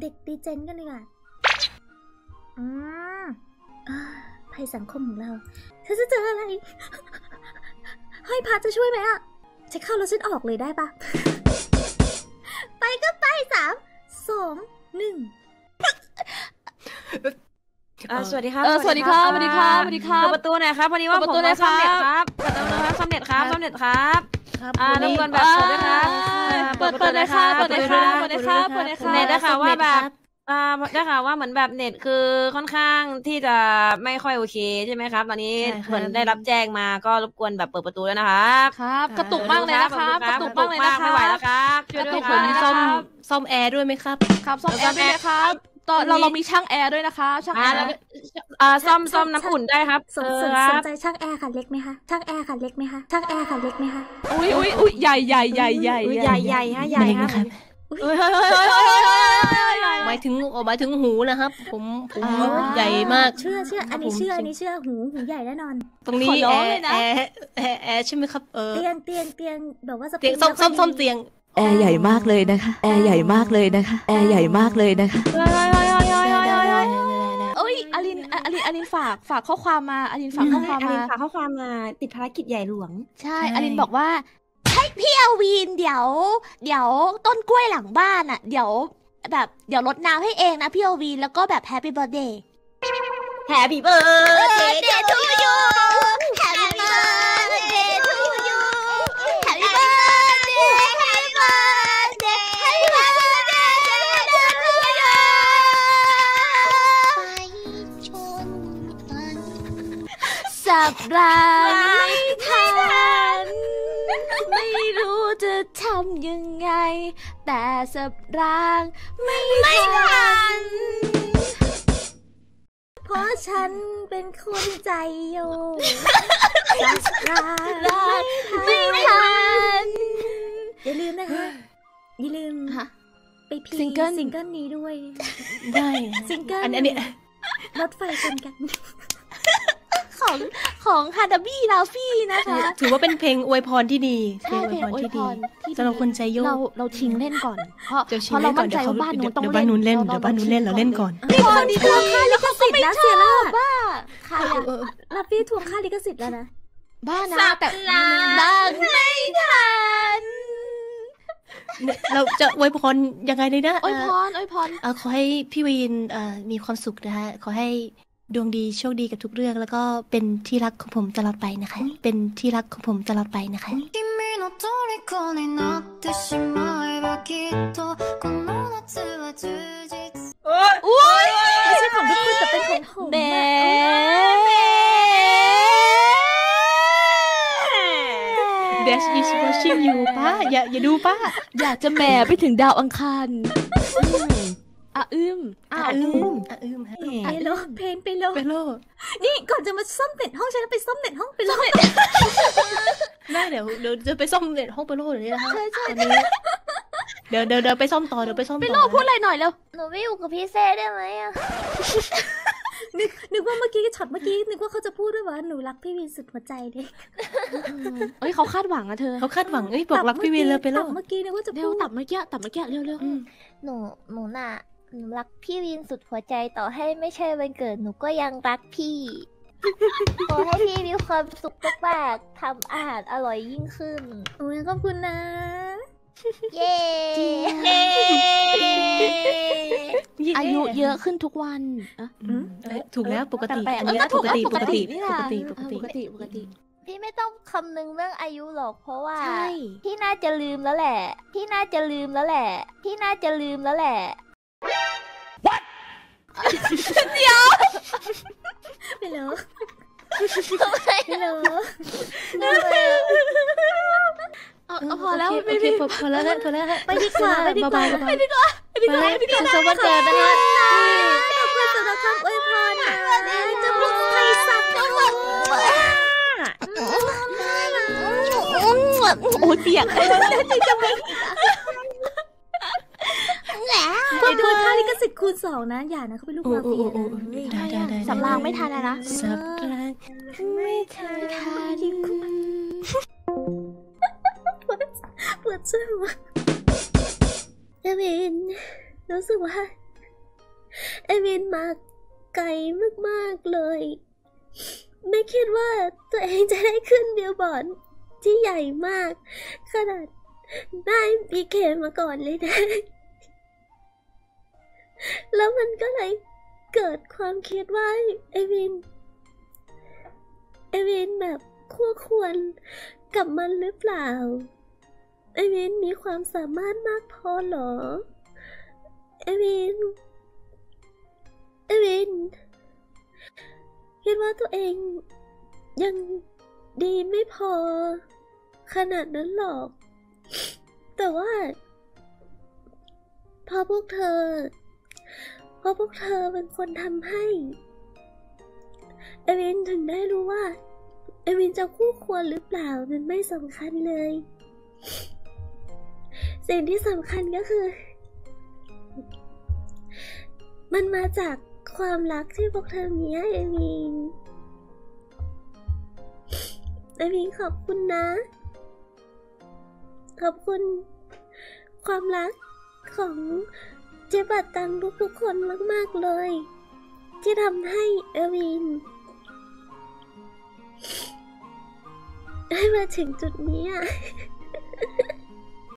เด็กดีเจนกันเลยอ่ะภัยสังคมของเราฉันจะเจออะไรห้อยพระจะช่วยไหมอ่ะฉันเข้าแล้วฉันออกเลยได้ปะ ไปก็ไป3 2 1สวัสดีครับสวัสดีครับสวัสดีครับสวัสดีครับประตูไหนครับพอดีว่าผมมาซ่อมเน็ตครับซ่อมเน็ตครับซ่อมเน็ตครับน้ำเงินแบบสดนะครับเปิดเลยครับเปิดเลยครับเปิดเลยครับเปิดเลยครับเน็ตนะคะว่าแบบนะคะว่าเหมือนแบบเน็ตคือค่อนข้างที่จะไม่ค่อยโอเคใช่ไหมครับตอนนี้เหมือนได้รับแจ้งมาก็รบกวนแบบเปิดประตูด้วยนะครับครับกระตุกมากเลยนะครับกระตุกมากเลยนะครับไม่ไหวแล้วครับช่วยด้วยครับซ่อมแอร์ด้วยไหมครับครับซ่อมแอร์ด้วยนะครับตอนเรามีช่างแอร์ด้วยนะคะช่างแอร์ซ่อมน้ำอุ่นได้ครับสนใจช่างแอร์ค่ะเล็กไหมคะช่างแอร์ค่ะเล็กไหมคะช่างแอร์ค่ะเล็กไหมคะอุ้ยใหญ่ฮะใหญ่ค่ะหมายถึงหูนะครับผมใหญ่มากเชื่ออันนี้เชื่อหูใหญ่แน่นอนตรงนี้แอร์ใช่ไหมครับเตียงแบบว่าเตียงซ่อมเตียงแอร์ใหญ่มากเลยนะคะแอร์ใหญ่มากเลยนะคะแอร์ใหญ่มากเลยนะคะอลินฝากข้อความมาอลินฝากข้อความมาติดภารกิจใหญ่หลวงใช่อลินบอกว่าให้พี่อวีนเดี๋ยวต้นกล้วยหลังบ้านอ่ะเดี๋ยวรดน้ำให้เองนะพี่อวีนแล้วก็แบบแฮปปี้เบิร์ดเดย์to you Happy birthday to you Happy birthdayสับหลังไม่ทันไม่รู้จะทำยังไงแต่สับหลังไม่ทันเพราะฉันเป็นคนใจโยสับหลังไม่ทันอย่าลืมนะคะอย่าลืมไปพีซิงเกิลนี้ด้วยได้ซิงเกิลอันนี้รถไฟกันของฮาดาบี้ลาฟี่นะคะถือว่าเป็นเพลงอวยพรที่ดีใช่เพลงอวยพรที่ดีสำหรับคนใจโยกเราทิ้งเล่นก่อนเพราะเรามั่นใจว่าบ้านนู้นต้องเล่นบ้านนู้นเล่นเราเล่นก่อนนี่ตอนนี้เราค่าลิขสิทธิ์นะเสียแล้วบ้าค่ะลาฟี่ทวงค่าลิขสิทธิ์แล้วนะบ้านะแต่ไม่ทันเราจะอวยพรยังไงเลยนะอวยพรขอให้พี่วีนมีความสุขนะคะขอให้ดวงดีโชคดีกับทุกเรื่องแล้วก็เป็นที่รักของผมตลอดไปนะคะเป็นที่รักของผมตลอดไปนะคะไม่ใช่ของทุกคนแต่เป็นของผมDash is watching you ป้าอย่าดูป้าอยากจะแหม่ไปถึงดาวอังคารไปโลนี่ก่อนจะมาซ่อมเน็ตห้องฉันไปซ่อมเน็ตห้องไปโลได้เดี๋ยวจะไปซ่อมเน็ตห้องไปโลเดี๋ยวนี้นะคะเดี๋ยวไปซ่อมต่อไปโลพูดอะไรหน่อยแล้วหนูไม่อยู่กับพี่เซ่ได้ไหมอ่ะนึกว่าเมื่อกี้ช็อตเมื่อกี้นึกว่าเขาจะพูดด้วยว่าหนูรักพี่วีนสุดหัวใจเด็กเอ้ยเขาคาดหวังอะเธอเขาคาดหวังเอ้ยบอกรักพี่วีนเลยไปแล้วเมื่อกี้นึกว่าจะพูดตับเมื่อกี้เร็วหนูน่ะหนูรักพี่วีนสุดหัวใจต่อให้ไม่ใช่วันเกิดหนูก็ยังรักพี่ขอให้พี่มีความสุขมากๆทำอาหารอร่อยยิ่งขึ้นโอ้ยขอบคุณนะเย้อายุเยอะขึ้นทุกวันถูกแล้วปกติพี่ไม่ต้องคำนึงเรื่องอายุหรอกเพราะว่าพี่น่าจะลืมแล้วแหละเดี๋ยวไม่รู้พอแล้วพอแล้วไปดีกว่าสวัสดีนะคะขอบคุณสำหรับคำอวยพรนะจะปลุกไทยสักกันหมดโอ้ยเปียกจะไม่เพิ่มมูลค่าลิขสิทธิ์คูณ2นะอย่านะเขาเป็นลูกมาเฟียนะสับรางไม่ทันนะสับรางไม่ทันปวดเจ้าเอวินรู้สึกว่า ไอเวนมาไกลมากๆเลยไม่คิดว่าตัวเองจะได้ขึ้นบิลบอร์ดที่ใหญ่มากขนาดได้บีเคมาก่อนเลยนะแล้วมันก็เลยเกิดความคิดว่าไอเวนแบบคู่ควรกับมันหรือเปล่าไอเวนมีความสามารถมากพอหรอไอเวนคิดว่าตัวเองยังดีไม่พอขนาดนั้นหรอกแต่ว่าพอพวกเธอเป็นคนทำให้ไอเวนถึงได้รู้ว่าไอเวนจะคู่ควรหรือเปล่ามันไม่สำคัญเลยสิ่งที่สำคัญก็คือมันมาจากความรักที่พวกเธอมีให้ไอวินขอบคุณนะขอบคุณความรักของเจ๊บัดตังทุกๆคนมากๆเลยที่ทำให้ไอวินได้มาถึงจุดนี้